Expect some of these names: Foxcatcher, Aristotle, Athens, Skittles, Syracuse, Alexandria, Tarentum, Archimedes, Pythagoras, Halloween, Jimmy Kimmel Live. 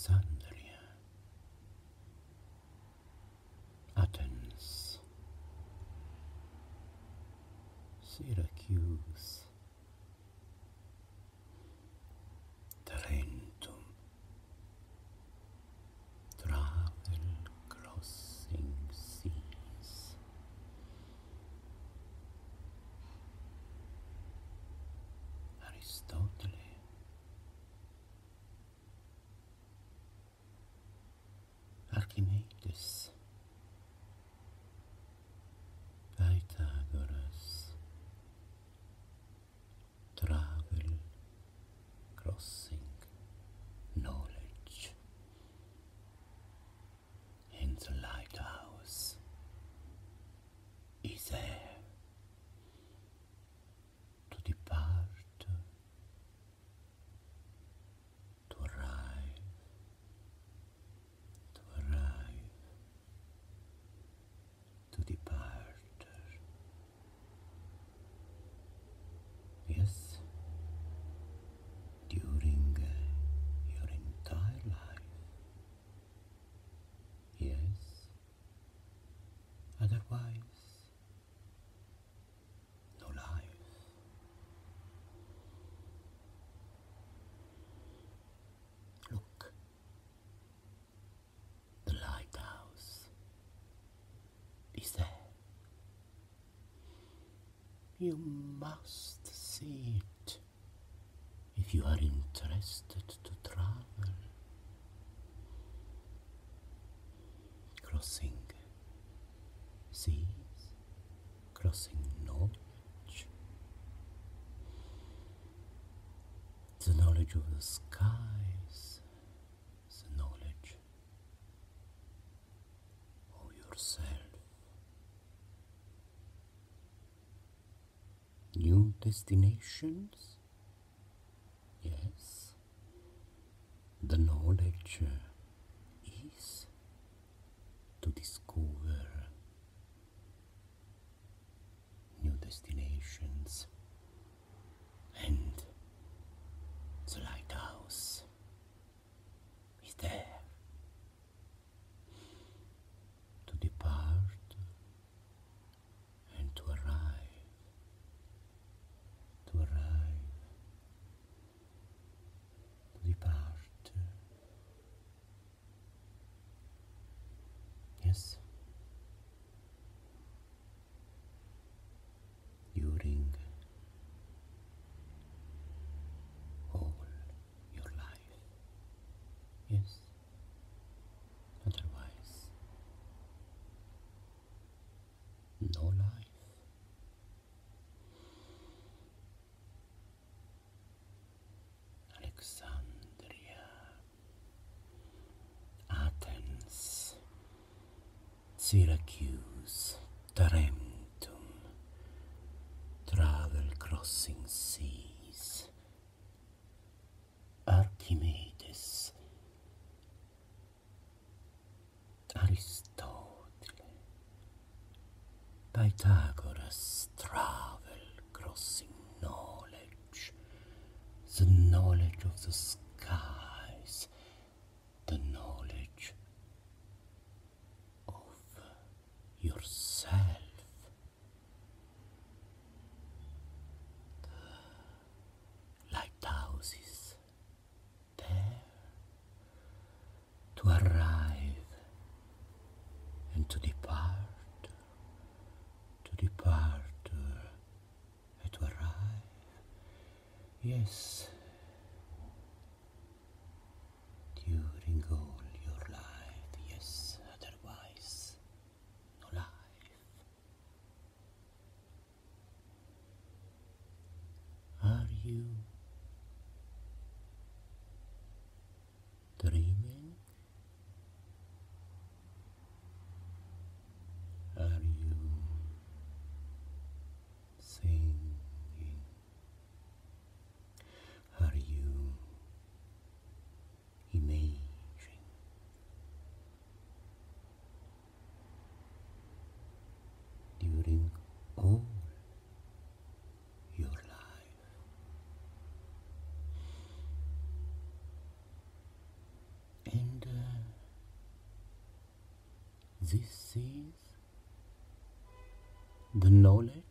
Alexandria, Athens, Syracuse, Tarentum, travel crossing seas, Aristotle. Archimedes, Pythagoras, travel, crossing, knowledge, and the lighthouse is there to depart, to arrive. Yes, during your entire life. Yes, otherwise, no life. Look, the lighthouse is there. You must see it if you are interested to travel. Crossing seas, crossing knowledge, the knowledge of the skies, the knowledge of yourself. New destinations? Yes. The knowledge is to discover new destinations and the lighthouse is there to depart. Yes, during all your life. Yes, otherwise no life. Alexandria, Athens, Syracuse, Tarentum, travel crossing seas, Archimedes, Aristotle, Pythagoras, travel crossing knowledge, the knowledge of the skies, the knowledge yourself. The lighthouse is there to arrive and to depart, and to arrive. Yes, during all your life. Yes, otherwise you dreaming? Are you singing? This is the knowledge